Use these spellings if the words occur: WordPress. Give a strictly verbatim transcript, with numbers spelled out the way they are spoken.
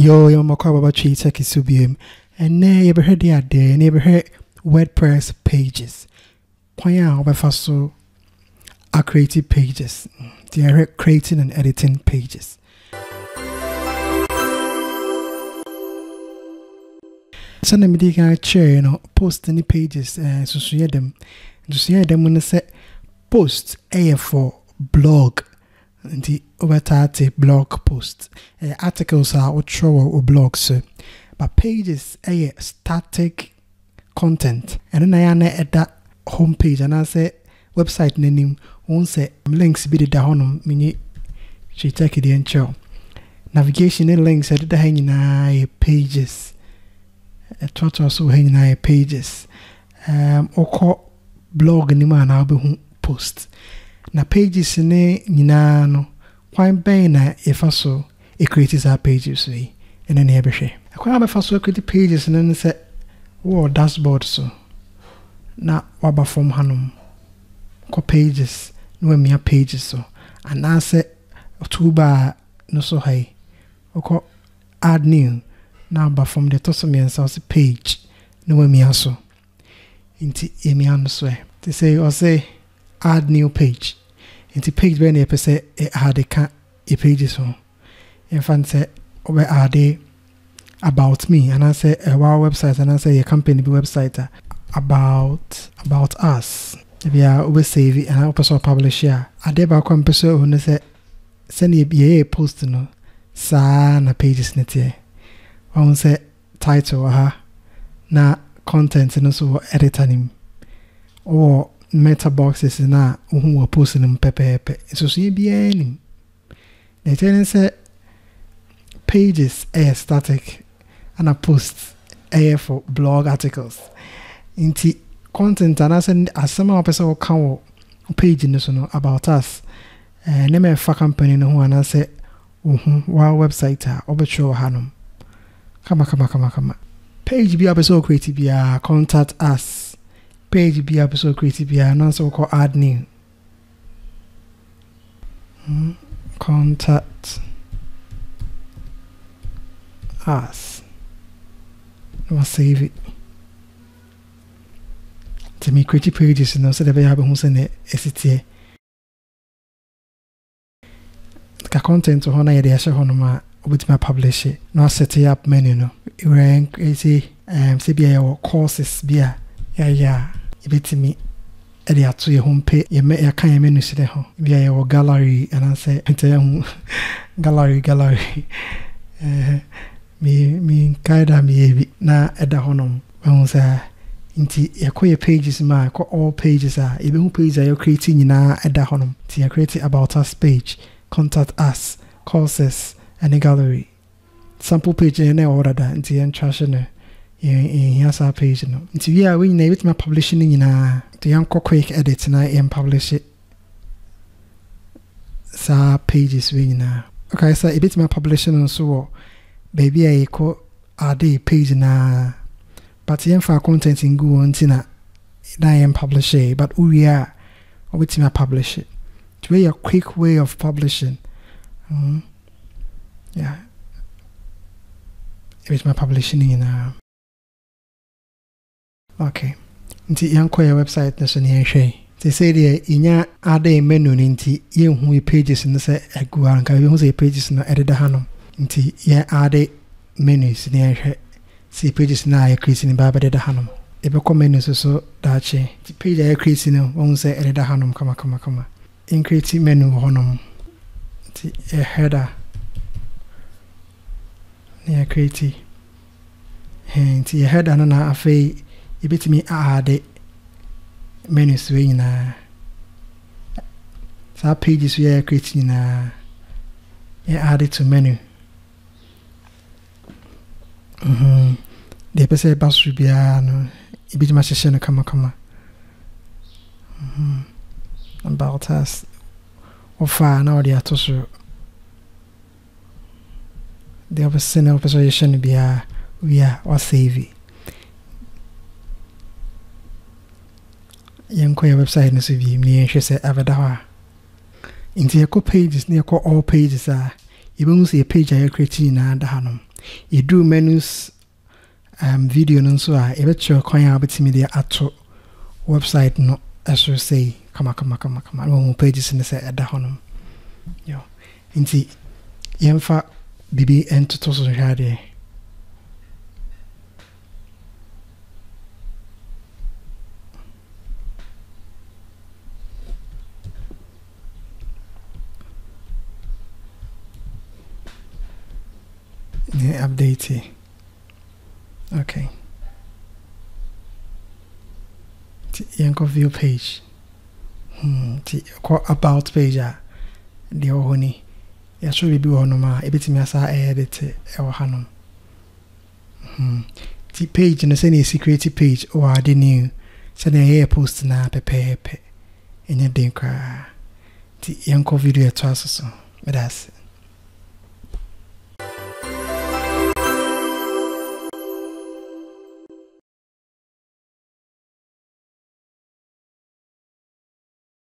Yo, yo, my car, about you, take it to be and now you ever heard the idea, and you ever heard WordPress pages. Kwanya, over for so, I created pages. They are creating and editing pages. So, let me take a chair, you know, post any pages, uh, so see them. Just hear them when they say post, A for blog. The over thirty blog posts, uh, articles are or or blogs, but pages a uh, static content. And then I at that homepage and I say website name won't say links be the down mini. She take it in show navigation and links at the hanging pages. A total so hanging pages. Um, or call blog in the man I'll be post. Na pages ne nyina no kwan ben na efa so e create our pages we and then ebehwe kwan abefa so create pages ne se wo dashboard so na waba from hanum ko pages no emia pages so and I say tuba no so hai ko add new na ba from the tosomian so page no emia so inti emia no so they say or say add new page. Into page when you say it had a pages home. In fact, say where are they about me? And I say a wow website and I say a company website about about us. If you are over save it and I'll pass or publish here. I did about one person who said send a post no sana pages net here. One say title aha na content and also editor him or meta boxes na who are posting them pepepe. So see be any. The tenant said pages air static and a post air for blog articles. Into content and I said as some person will come page in this one about us. And name a company no and I said wow website obetro hanum. Kama kama kama kama. Page be episode creative be contact us. Page be episode creative here and also call add new hmm. Contact us. I'll save it. To me, creative pages you know so that we have a house in the S T A. The content to honor the Asha Honoma with my publish it. Now set it up menu. No, we're creating um, C B I or courses beer. Yeah, yeah. Bit me at the at your home page, you may kind menu sit home. Via your gallery, and I say, gallery, gallery. Me, me, kinda me, na at the honum. When say, into your pages, my all pages are even pages are you creating in our at the honum. See, I created about us page, contact us, courses, and a gallery. Sample page, and I order that into your trashner. Here's our page now. If we are winning with my publishing in a the young quick edit and I am publish it. So pages we now. Okay, so a bit my publishing and so baby I call a day page na but the for content in go on tina I am publish it but we are with my publish it. It's really a quick way of publishing. Mm. Yeah. A bit my publishing in a okay. Nti yanko ya website nso ni ehwe. They say there inya ade menu nti yehu pages no say egu anka yehu say pages no ededa hanom. Nti ye ade menus ni ehwe. See pages na ya create ni ba ededa hanom. Ebe ko menus so dache. Ti page ya create no won say ededa hanom kama kama kama. In create menu honom. Nti a header. Ni ya create. Nti ya header no na afei you bet me add menus we na so pages we are creating na you add it to menu mhm the person pass we be no e bet me session no kama kama mhm about us offer na the atosu the other senior position be we are or save yanko ya website na suvi ni ehwe se aveda ha inti yako pages ni yako all pages a ibe mu se page ya create na ada hanom Edu menus um video nso a ebecho kwan a betimi de ato website no eso say kama kama kama kama no pages ni say ada honum yo nti yemfa bibi entoto so hade yeah, update it. Okay. Yanko view page. Hmm. About page. The Ohoni. You should be on my bit me as I edit our Hanum. Hmm. The page in the same security page or the new. Send a hair post na pepe. And you didn't cry. The Yanko video to us. But that's